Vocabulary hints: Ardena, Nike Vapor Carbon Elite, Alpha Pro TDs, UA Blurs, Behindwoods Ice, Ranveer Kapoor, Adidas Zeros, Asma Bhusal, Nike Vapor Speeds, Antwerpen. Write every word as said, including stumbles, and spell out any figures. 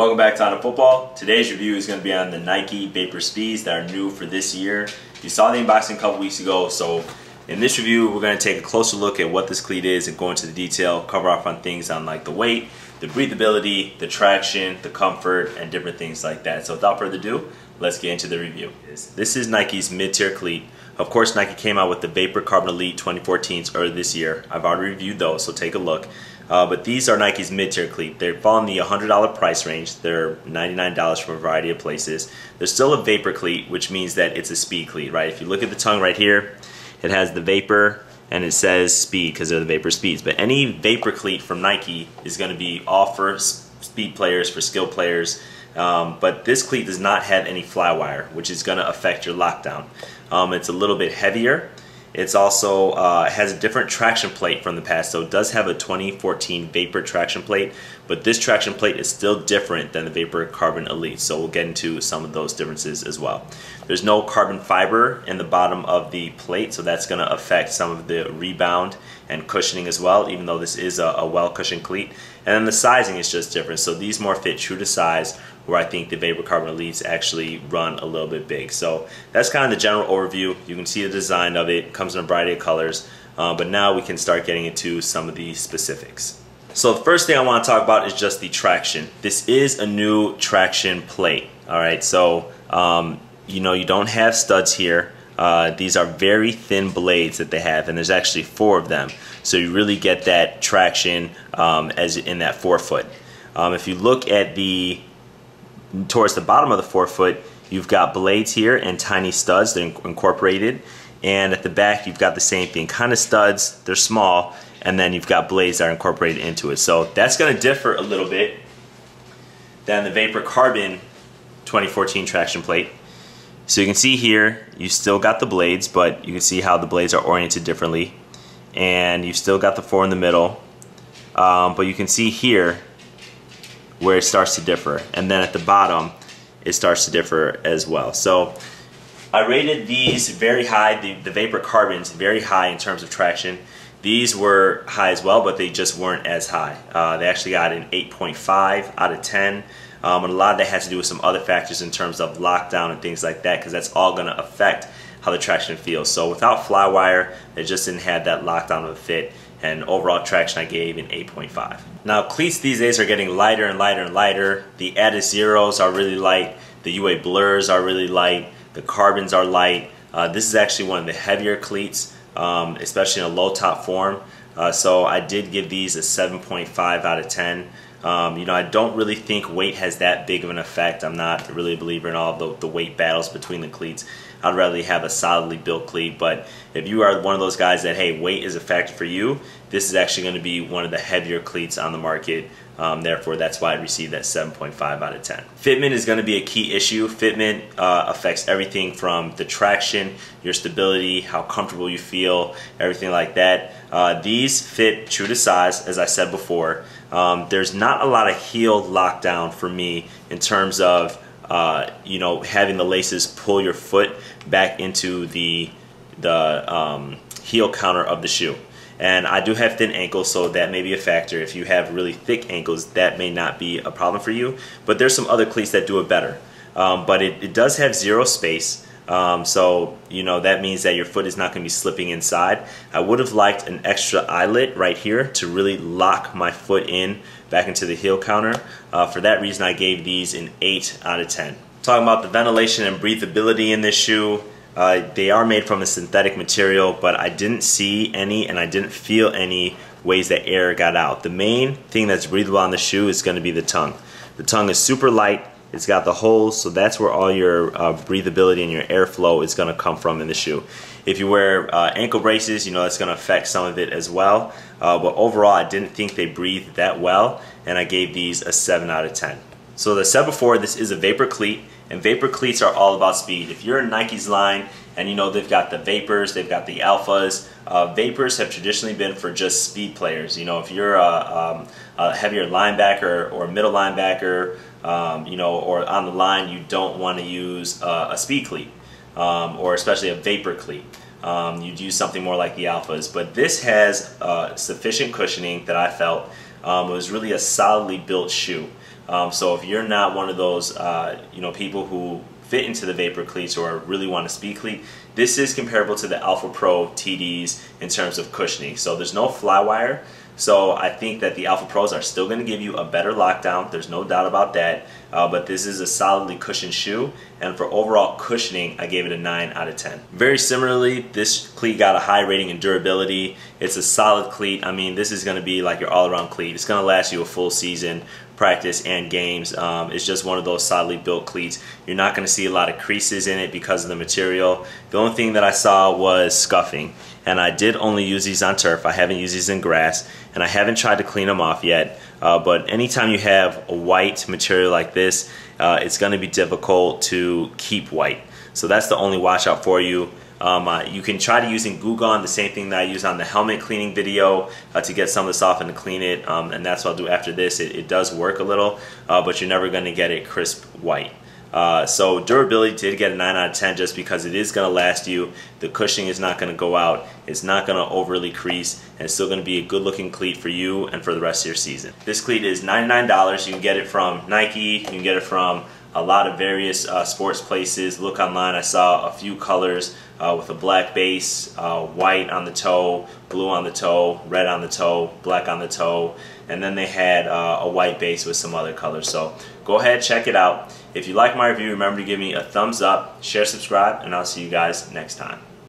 Welcome back to Out of Football. Today's review is going to be on the Nike Vapor Speeds that are new for this year. You saw the unboxing a couple weeks ago, so in this review we're going to take a closer look at what this cleat is and go into the detail, cover off on things on like the weight, the breathability, the traction, the comfort, and different things like that. So without further ado, let's get into the review. This is Nike's mid-tier cleat. Of course, Nike came out with the Vapor Carbon Elite twenty fourteens earlier this year. I've already reviewed those, so take a look. Uh, but these are Nike's mid-tier cleat. They fall in the one hundred dollar price range. They're ninety-nine dollars from a variety of places. They're still a Vapor cleat, which means that it's a Speed cleat, right? If you look at the tongue right here, it has the Vapor and it says Speed because they're the Vapor Speeds. But any Vapor cleat from Nike is going to be all for speed players, for skill players. Um, but this cleat does not have any fly wire, which is going to affect your lockdown. Um, it's a little bit heavier. It's also uh, has a different traction plate from the past, so it does have a twenty fourteen Vapor traction plate, but this traction plate is still different than the Vapor Carbon Elite, so we'll get into some of those differences as well. There's no carbon fiber in the bottom of the plate, so that's going to affect some of the rebound and cushioning as well, even though this is a, a well-cushioned cleat. And then the sizing is just different, so these more fit true to size, where I think the Vapor Carbon Elites actually run a little bit big. So that's kind of the general overview. You can see the design of it. It comes in a variety of colors, uh, but now we can start getting into some of the specifics. So the first thing I want to talk about is just the traction. This is a new traction plate. All right, so um, you know, you don't have studs here. Uh, these are very thin blades that they have, and there's actually four of them. So you really get that traction um, as in that forefoot. Um, if you look at the towards the bottom of the forefoot, you've got blades here and tiny studs. They're incorporated, and at the back you've got the same thing, kind of studs. They're small, and then you've got blades that are incorporated into it. So that's going to differ a little bit than the Vapor Carbon twenty fourteen traction plate. So you can see here you still got the blades, but you can see how the blades are oriented differently, and you've still got the four in the middle, um, but you can see here where it starts to differ, and then at the bottom it starts to differ as well. So I rated these very high, the, the Vapor Carbons very high in terms of traction. These were high as well, but they just weren't as high. Uh, they actually got an eight point five out of ten, um, and a lot of that has to do with some other factors in terms of lockdown and things like that, because that's all going to affect how the traction feels. So without fly wire, they just didn't have that lockdown of a fit, and overall traction I gave an eight point five. Now cleats these days are getting lighter and lighter and lighter. The Adidas Zeros are really light, the U A Blurs are really light, the Carbons are light. Uh, this is actually one of the heavier cleats, um, especially in a low top form. Uh, so I did give these a seven point five out of ten. Um, you know, I don't really think weight has that big of an effect. I'm not really a believer in all the, the weight battles between the cleats. I'd rather have a solidly built cleat, but if you are one of those guys that, hey, weight is a factor for you, this is actually going to be one of the heavier cleats on the market. Um, therefore, that's why I received that seven point five out of ten. Fitment is going to be a key issue. Fitment uh, affects everything from the traction, your stability, how comfortable you feel, everything like that. Uh, these fit true to size, as I said before. Um, there's not a lot of heel lockdown for me in terms of uh, you know, having the laces pull your foot back into the the um, heel counter of the shoe. And I do have thin ankles, so that may be a factor. If you have really thick ankles, that may not be a problem for you. But there's some other cleats that do it better. Um, but it, it does have zero space. Um, so, you know, that means that your foot is not going to be slipping inside. I would have liked an extra eyelet right here to really lock my foot in back into the heel counter. Uh, for that reason, I gave these an eight out of ten. Talking about the ventilation and breathability in this shoe, uh, they are made from a synthetic material, but I didn't see any and I didn't feel any ways that air got out. The main thing that's breathable on the shoe is going to be the tongue. The tongue is super light. It's got the holes, so that's where all your uh, breathability and your airflow is going to come from in the shoe. If you wear uh, ankle braces, you know that's going to affect some of it as well. Uh, but overall, I didn't think they breathed that well, and I gave these a seven out of ten. So as I said before, this is a Vapor cleat, and Vapor cleats are all about speed. If you're in Nike's line, and you know they've got the Vapors, they've got the Alphas. Uh, Vapors have traditionally been for just speed players. You know, if you're a, um, a heavier linebacker or middle linebacker, Um, you know, or on the line, you don't want to use uh, a speed cleat, um, or especially a Vapor cleat. Um, you'd use something more like the Alphas, but this has uh, sufficient cushioning that I felt. Um, it was really a solidly built shoe. Um, so if you're not one of those uh, you know, people who fit into the Vapor cleats or really want to speed cleat, this is comparable to the Alpha Pro T Ds in terms of cushioning. So there's no fly wire. So I think that the Alpha Pros are still going to give you a better lockdown. There's no doubt about that. Uh, but this is a solidly cushioned shoe. And for overall cushioning, I gave it a nine out of ten. Very similarly, this cleat got a high rating in durability. It's a solid cleat. I mean, this is going to be like your all-around cleat. It's going to last you a full season, practice and games. Um, it's just one of those solidly built cleats. You're not going to see a lot of creases in it because of the material. The only thing that I saw was scuffing. And I did only use these on turf. I haven't used these in grass. And I haven't tried to clean them off yet. Uh, but anytime you have a white material like this, uh, it's going to be difficult to keep white. So that's the only watch out for you. Um, uh, you can try to use in Goo Gone, the same thing that I used on the helmet cleaning video, uh, to get some of this off and to clean it, um, and that's what I'll do after this. It, it does work a little, uh, but you're never going to get it crisp white. Uh, so durability did get a nine out of ten just because it is going to last you. The cushioning is not going to go out. It's not going to overly crease, and it's still going to be a good looking cleat for you and for the rest of your season. This cleat is ninety-nine dollars. You can get it from Nike. You can get it from a lot of various uh, sports places. Look online. I saw a few colors uh, with a black base, uh, white on the toe, blue on the toe, red on the toe, black on the toe, and then they had uh, a white base with some other colors. So go ahead, check it out. If you like my review, remember to give me a thumbs up, share, subscribe, and I'll see you guys next time.